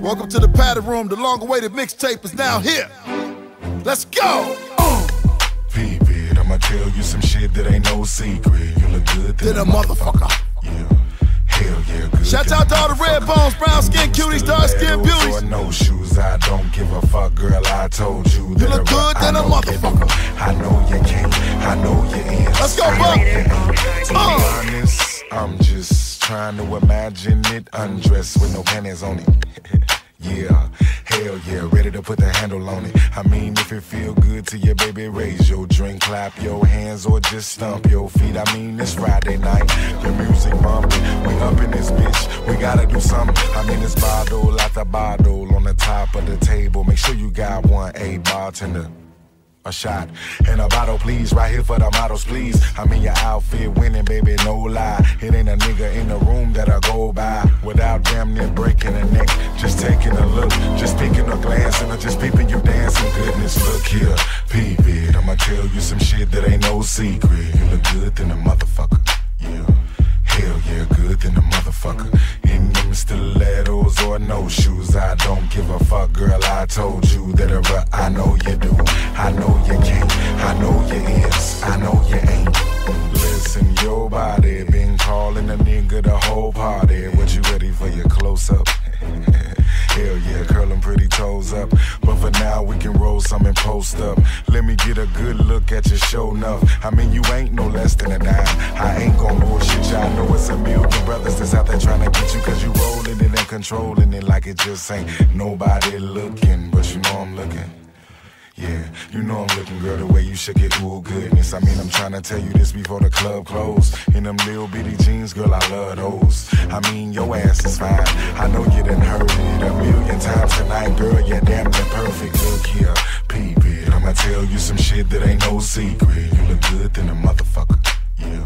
Welcome to the padded room. The long-awaited mixtape is now here. Let's go. VV, and I'ma tell you some shit that ain't no secret. You look good than a motherfucker. Yeah. Hell yeah, good. Shout out to all the red bones, brown skin cuties, dark skin beauties. No shoes, I don't give a fuck, girl. I told you. You look good than a motherfucker. I know you can't. I know you ain't. Let's go, Buk. I'm just trying to imagine it undressed with no panties on it. Yeah, hell yeah, ready to put the handle on it. I mean, if it feel good to you, baby, raise your drink, clap your hands, or just stomp your feet. I mean, it's Friday night, the music bumping, we up in this bitch, we gotta do something. I mean, it's bottle after bottle on the top of the table. Make sure you got one, a bartender. A shot and a bottle, please. Right here for the models, please. I mean, your outfit winning, baby, no lie. It ain't a nigga in the room that'll go by without damn near breaking a neck. Just taking a look, just picking a glance, and I'm just peeping you dancing. Goodness, look here, peep it. I'ma tell you some shit that ain't no secret. You look good than a motherfucker. Yeah, hell yeah, good than a motherfucker. In them stilettos or no shoes, I don't give a fuck, girl. I told you that I know you do. I know you can't, I know you is, I know you ain't. Listen, your body been calling a nigga the whole party. What you ready for your close-up? Hell yeah, curling pretty toes up. But for now, we can roll some and post up. Let me get a good look at your show enough. I mean, you ain't no less than a dime. I ain't gon' bullshit y'all. Know it's a million brothers that's out there trying to get you, cause you rolling it and controlling it like it just ain't nobody looking. But you know I'm looking. Yeah, you know I'm looking, girl, the way you shook it, ooh, goodness. I mean, I'm trying to tell you this before the club closed. In them little bitty jeans, girl, I love those. I mean, your ass is fine. I know you done heard it a million times tonight, girl, you're damn near perfect. Look here, peep it, I'ma tell you some shit that ain't no secret. You look good than a motherfucker, yeah.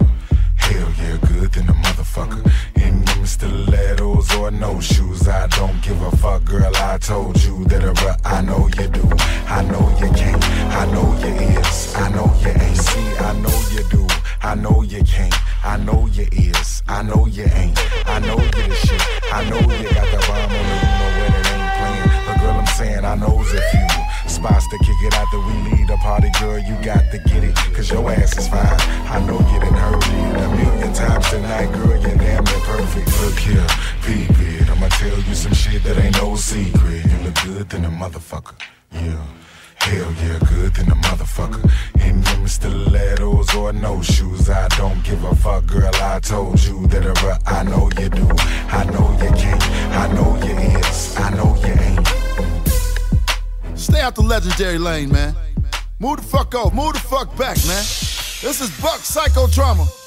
Hell yeah, good than a motherfucker. In them stilettos or no shoes, I don't give a fuck, girl, I told you that I know you do. I know you can't, I know you is, I know you ain't. See, I know you do, I know you can't, I know you is, I know you ain't. I know you the shit, I know you got the rhyme on the room when it ain't playing. But girl, I'm saying I knows a few spots to kick it out that we lead a party, girl, you got to get it, cause your ass is fine. I know you done heard it a million times tonight, girl, you're damn near perfect. Look here, peep it, I'ma tell you some shit that ain't no secret. You look good than a motherfucker. Yeah, hell yeah, good than a motherfucker. In them stilettos or no shoes, I don't give a fuck, girl, I told you that I know you do. I know you can't, I know you is, I know you ain't. Stay out the legendary lane, man. Move the fuck over, move the fuck back, man. This is Buk Psychodrama.